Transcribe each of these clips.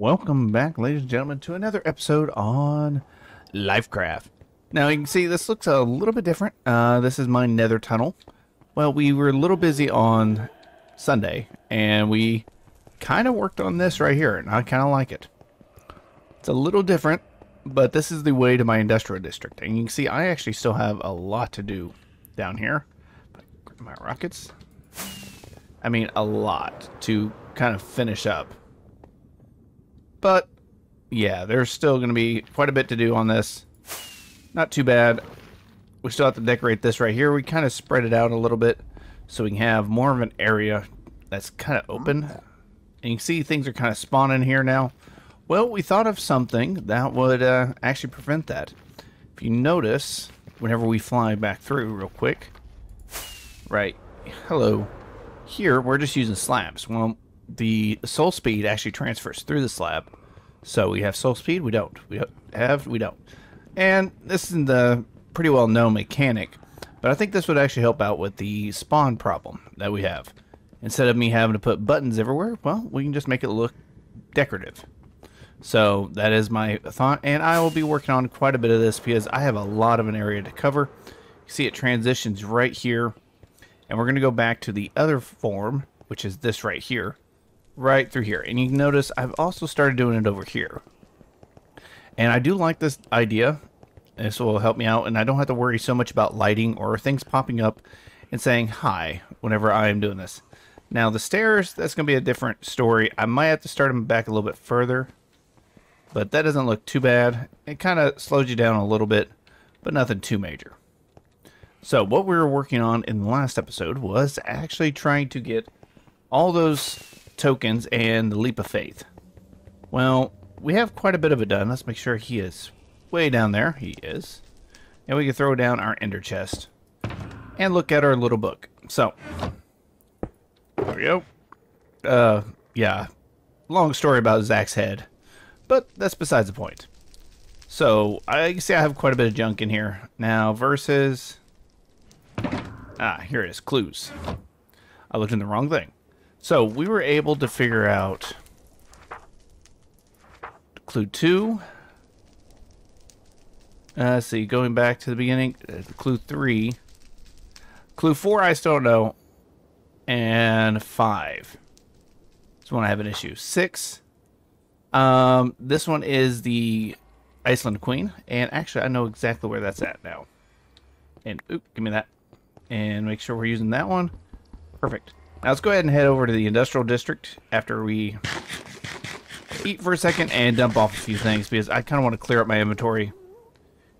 Welcome back, ladies and gentlemen, to another episode on Lyfcraft. Now you can see this looks a little bit different. This is my nether tunnel. Well, we were a little busy on Sunday, and we kind of worked on this right here, and I kind of like it. It's a little different, but this is the way to my industrial district. And you can see I actually still have a lot to do down here. My rockets. I mean, a lot to kind of finish up. But, yeah, there's still going to be quite a bit to do on this. Not too bad. We still have to decorate this right here. We kind of spread it out a little bit so we can have more of an area that's kind of open. And you can see things are kind of spawning here now. Well, we thought of something that would actually prevent that. If you notice, whenever we fly back through real quick, right, hello, here we're just using slabs. Well, the soul speed actually transfers through the slab, so we have soul speed, we don't. And this is the pretty well known mechanic, but I think this would actually help out with the spawn problem that we have. Instead of me having to put buttons everywhere, well, we can just make it look decorative. So that is my thought, and I will be working on quite a bit of this because I have a lot of an area to cover. You see it transitions right here, and we're going to go back to the other form, which is this right here, right through here. And you can notice I've also started doing it over here. And I do like this idea. This will help me out, and I don't have to worry so much about lighting or things popping up and saying hi whenever I am doing this. Now the stairs, that's going to be a different story. I might have to start them back a little bit further. But that doesn't look too bad. It kind of slows you down a little bit, but nothing too major. So what we were working on in the last episode was actually trying to get all those tokens and the leap of faith. Well, we have quite a bit of it done. Let's make sure he is way down there. He is. And we can throw down our ender chest and look at our little book. So, there we go. Yeah, long story about Zach's head. But that's besides the point. So, I can see I have quite a bit of junk in here. Now, versus... Ah, here it is. Clues. I looked in the wrong thing. So, we were able to figure out... Clue 2. See, going back to the beginning. Clue 3. Clue 4, I still don't know. And 5. That's when I have an issue. 6. This one is the Iceland Queen, and actually I know exactly where that's at now. And oop, give me that. And make sure we're using that one. Perfect. Now let's go ahead and head over to the industrial district after we eat for a second and dump off a few things, because I kind of want to clear up my inventory.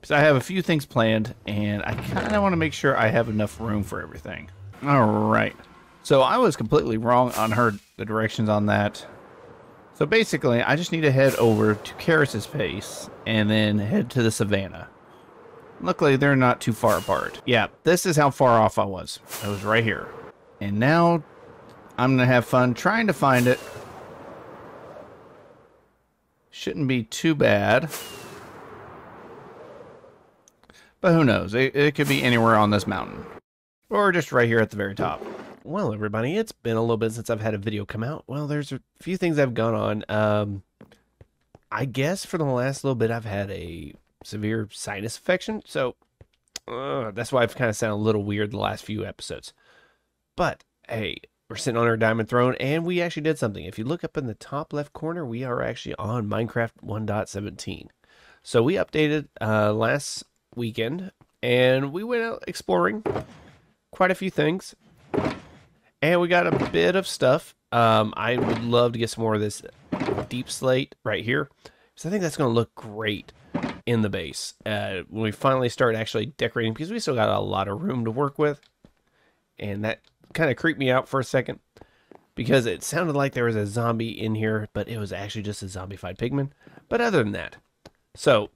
Because I have a few things planned, and I kind of want to make sure I have enough room for everything. Alright. So I was completely wrong on the directions on that. So basically, I just need to head over to Karis's place and then head to the savannah. Luckily, they're not too far apart. Yeah, this is how far off I was. I was right here. And now, I'm going to have fun trying to find it. Shouldn't be too bad. But who knows? It could be anywhere on this mountain. Or just right here at the very top. Well, everybody, it's been a little bit since I've had a video come out. Well, there's a few things I've gone on. I guess for the last little bit, I've had a severe sinus infection. So that's why I've kind of sounded a little weird the last few episodes. But, hey, we're sitting on our diamond throne, and we actually did something. If you look up in the top left corner, we are actually on Minecraft 1.17. So we updated last weekend, and we went out exploring quite a few things. And we got a bit of stuff. I would love to get some more of this deep slate right here. So I think that's going to look great in the base. When we finally start actually decorating, because we still got a lot of room to work with. And that kind of creeped me out for a second, because it sounded like there was a zombie in here, but it was actually just a zombified pigman. But other than that. So,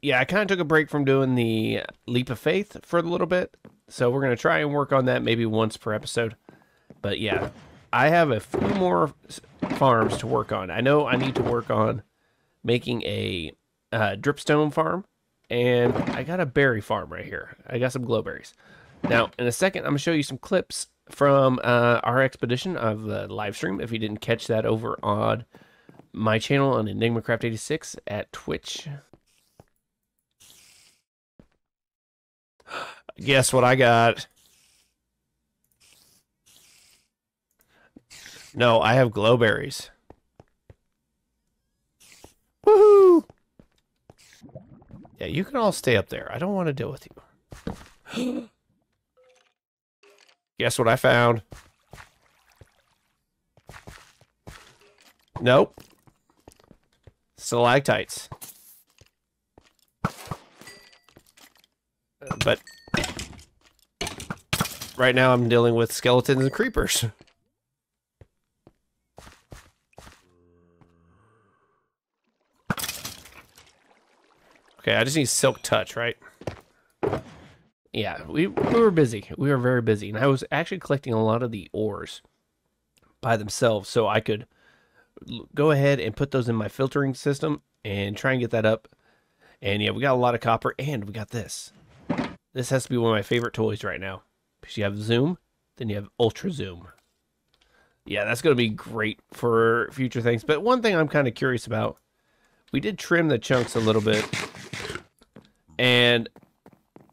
yeah, I kind of took a break from doing the leap of faith for a little bit. So we're going to try and work on that maybe once per episode. But yeah, I have a few more farms to work on. I know I need to work on making a dripstone farm, and I got a berry farm right here. I got some glowberries. Now, in a second, I'm going to show you some clips from our expedition of the live stream. If you didn't catch that over on my channel on EnigmaCraft86 at Twitch. Guess what I got? No, I have glowberries. Woohoo! Yeah, you can all stay up there. I don't want to deal with you. Guess what I found? Nope. Stalactites. But right now I'm dealing with skeletons and creepers. Okay, I just need silk touch, right? Yeah, we were busy. We were very busy. And I was actually collecting a lot of the ores by themselves so I could go ahead and put those in my filtering system and try and get that up. And yeah, we got a lot of copper and we got this. This has to be one of my favorite toys right now. Because you have zoom, then you have ultra zoom. Yeah, that's going to be great for future things. But one thing I'm kind of curious about, we did trim the chunks a little bit. And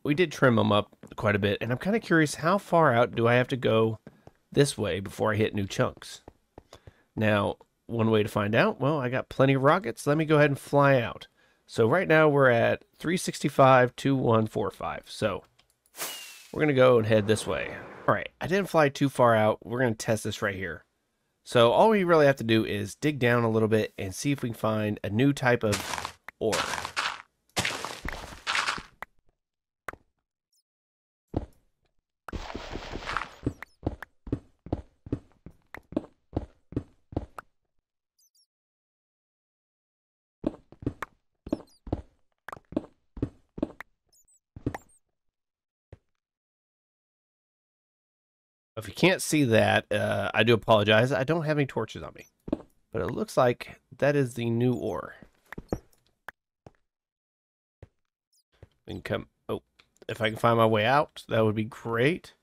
we did trim them up quite a bit. And I'm kind of curious, how far out do I have to go this way before I hit new chunks? Now, one way to find out, well, I got plenty of rockets. Let me go ahead and fly out. So right now we're at 365, 2145. So we're going to go and head this way. All right, I didn't fly too far out. We're going to test this right here. So all we really have to do is dig down a little bit and see if we can find a new type of ore. If you can't see that, I do apologize. I don't have any torches on me. But it looks like that is the new ore. We can come... Oh, if I can find my way out, that would be great.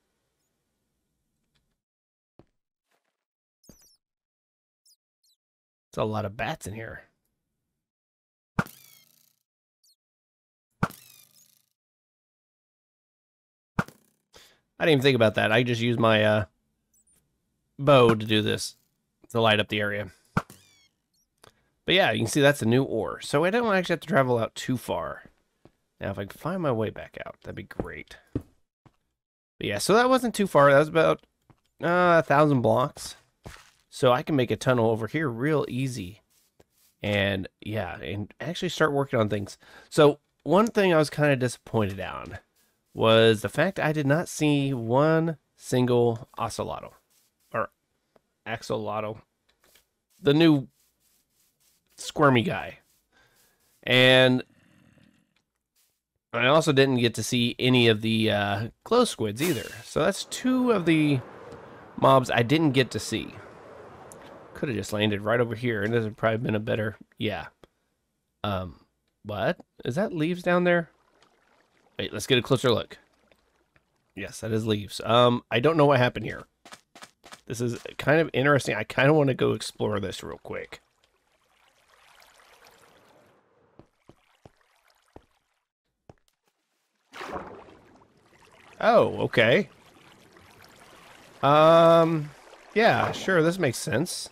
There's a lot of bats in here. I didn't even think about that. I just used my bow to do this, to light up the area. But yeah, you can see that's a new ore. So I don't actually have to travel out too far. Now, if I can find my way back out, that'd be great. But yeah, so that wasn't too far. That was about 1,000 blocks. So I can make a tunnel over here real easy. And yeah, and actually start working on things. So one thing I was kind of disappointed on was the fact I did not see one single axolotl. Or axolotl. The new squirmy guy. And I also didn't get to see any of the glow squids either. So that's two of the mobs I didn't get to see. Could have just landed right over here. And this would probably have been a better... Yeah. What? Is that leaves down there? Wait, let's get a closer look. Yes, that is leaves. I don't know what happened here. This is kind of interesting. I kind of want to go explore this real quick. Oh, okay. Yeah, sure, this makes sense.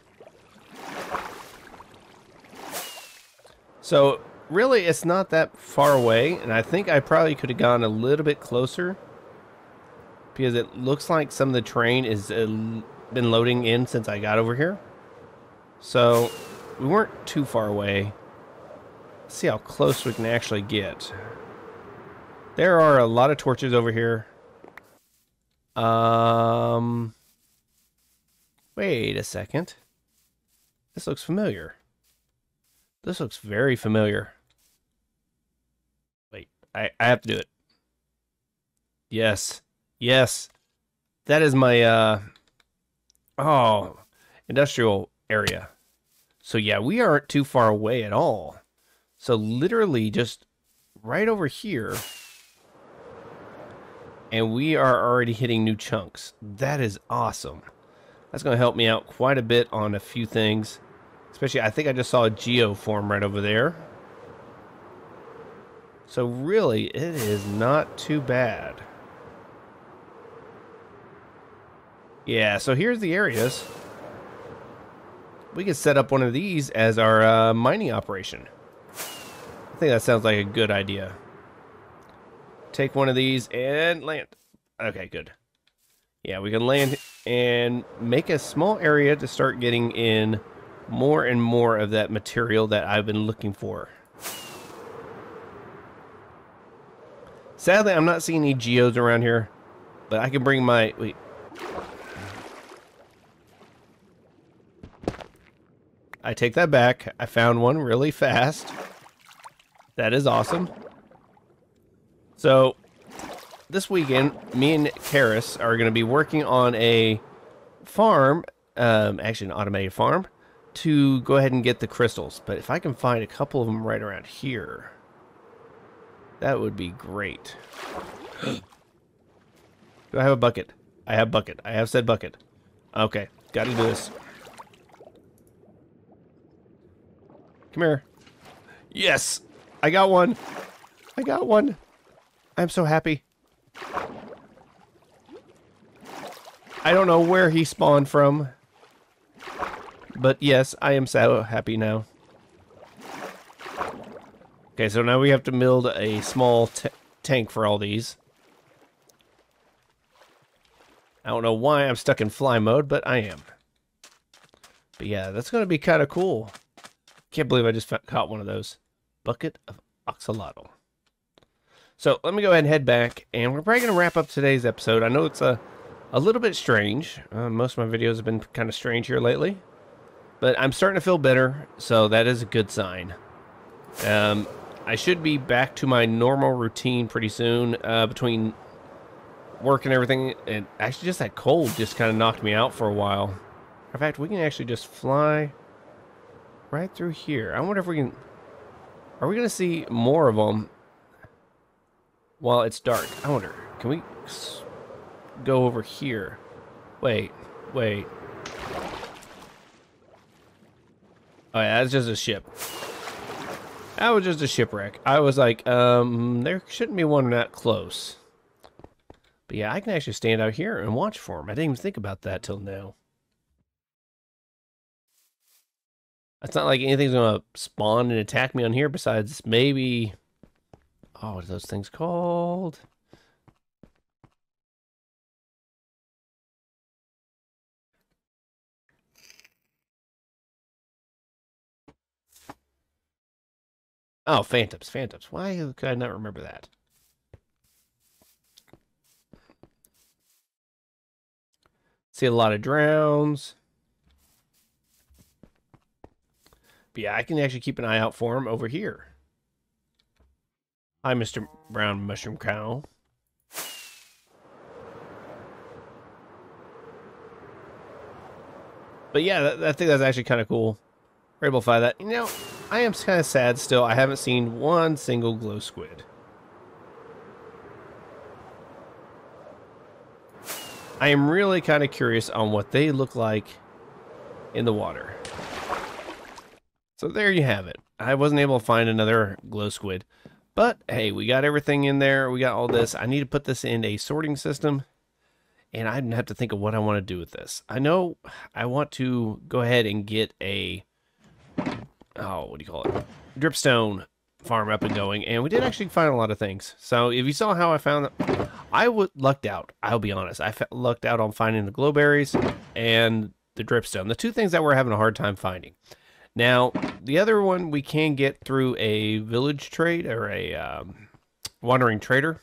So... really, it's not that far away, and I think I probably could have gone a little bit closer because it looks like some of the terrain has been loading in since I got over here. So, we weren't too far away. Let's see how close we can actually get. There are a lot of torches over here. Wait a second. This looks familiar. This looks very familiar. Wait, I have to do it. Yes. Yes. That is my, industrial area. So yeah, we aren't too far away at all. So literally just right over here. And we are already hitting new chunks. That is awesome. That's going to help me out quite a bit on a few things. Especially, I think I just saw a geo form right over there. So really, it is not too bad. Yeah, so here's the areas. We could set up one of these as our mining operation. I think that sounds like a good idea. Take one of these and land. Okay, good. Yeah, we can land and make a small area to start getting in more and more of that material that I've been looking for. Sadly, I'm not seeing any geodes around here, but I can bring my... Wait. I take that back. I found one really fast. That is awesome. So, this weekend, me and Karis are going to be working on a farm, actually an automated farm, to go ahead and get the crystals. But if I can find a couple of them right around here, that would be great. Do I have a bucket? I have bucket. I have said bucket. Okay, gotta do this. Come here. Yes! I got one! I got one! I'm so happy. I don't know where he spawned from. But yes, I am so happy now. Okay, so now we have to build a small tank for all these. I don't know why I'm stuck in fly mode, but I am. But yeah, that's going to be kind of cool. Can't believe I just caught one of those. Bucket of oxalotl. So let me go ahead and head back, and we're probably going to wrap up today's episode. I know it's a little bit strange. Most of my videos have been kind of strange here lately, but I'm starting to feel better, so that is a good sign. I should be back to my normal routine pretty soon, between work and everything. And actually, just that cold just kind of knocked me out for a while. In fact, we can actually just fly right through here. I wonder if we can... Are we going to see more of them while it's dark? I wonder. Can we go over here? Wait. Wait. Oh, yeah. That's just a ship. That was just a shipwreck. I was like, there shouldn't be one that close. But yeah, I can actually stand out here and watch for them. I didn't even think about that till now. It's not like anything's going to spawn and attack me on here besides maybe... Oh, what are those things called? Oh, phantoms, phantoms. Why could I not remember that? See a lot of drowns. But yeah, I can actually keep an eye out for him over here. Hi, Mr. Brown Mushroom Cow. But yeah, I think that's actually kind of cool. We're able to find that. You know, I am kind of sad still. I haven't seen one single glow squid. I am really kind of curious on what they look like in the water. So there you have it. I wasn't able to find another glow squid. But, hey, we got everything in there. We got all this. I need to put this in a sorting system. And I have to think of what I want to do with this. I know I want to go ahead and get a... Oh, what do you call it? Dripstone farm up and going. And we did actually find a lot of things. So, if you saw how I found them... I lucked out. I'll be honest. I lucked out on finding the glowberries and the dripstone. The two things that we're having a hard time finding. Now, the other one we can get through a village trade or a wandering trader,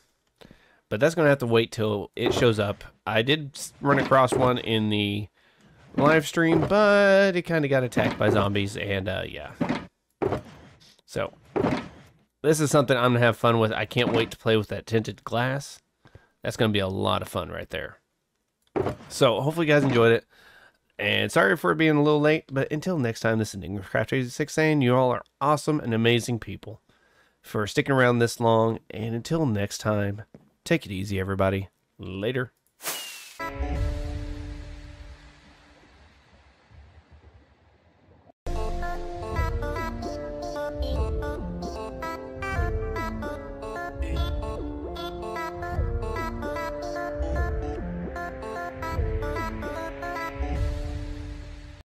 but that's going to have to wait till it shows up. I did run across one in the live stream, but it kind of got attacked by zombies, and yeah. So, this is something I'm going to have fun with. I can't wait to play with that tinted glass. That's going to be a lot of fun right there. So, hopefully you guys enjoyed it. And sorry for being a little late, but until next time, this is EnigmaCraft86 saying you all are awesome and amazing people for sticking around this long. And until next time, take it easy, everybody. Later.